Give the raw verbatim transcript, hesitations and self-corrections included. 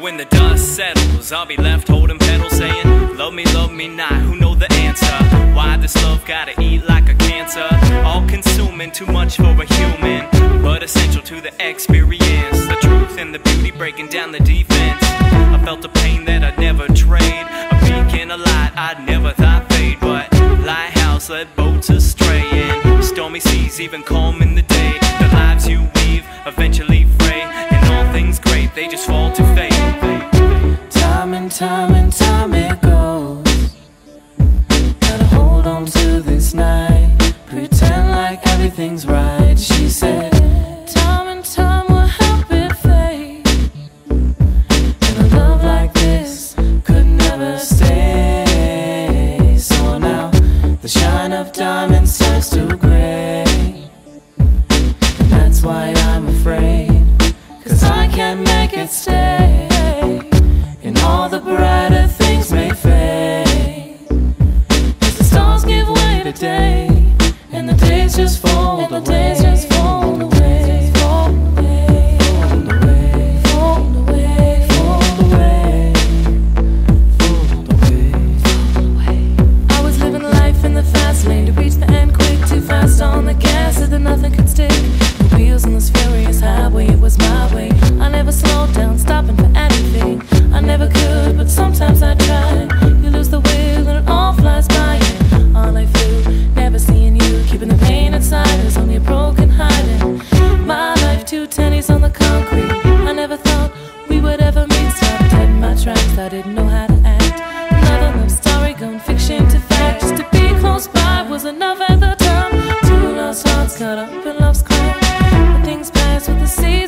when the dust settles, I'll be left holding pedals, saying, love me, love me not, who know the answer? Why this love gotta eat like a cancer? All consuming, too much for a human, but essential to the experience. The truth and the beauty, breaking down the defense. I felt a pain that I'd never trade, a beacon, a light I'd never thought fade. But lighthouse led boats astray in stormy seas, even calm in the day. The lives you weave, eventually fray, and all things great, they just fall to fate. Time and time and time it goes, gotta hold on to this night, pretend like everything's right, she said. Time and time will help it fade, and a love like this could never stay. So now the shine of diamonds turns to gray, and that's why I'm afraid, 'cause I can't make it stay. And all the brighter things may fade, as the stars give way to day, and the days just fold away. I was living life in the fast lane, to reach the end quick, too fast on the gas, so that nothing could stick. The wheels on this furious highway, it was my way. I never slowed down, stopping for anything. I never could, but sometimes I try. You lose the will and it all flies by. And all I feel, never seeing you, keeping the pain inside, is only a broken hiding. My life, two tennies on the concrete. I never thought we would ever meet. Stopped dead in my tracks, I didn't know how to act. Another love story, gone fiction to fact. Just to be close by was enough at the time. Two lost hearts caught up in love's cry. But things pass with the sea.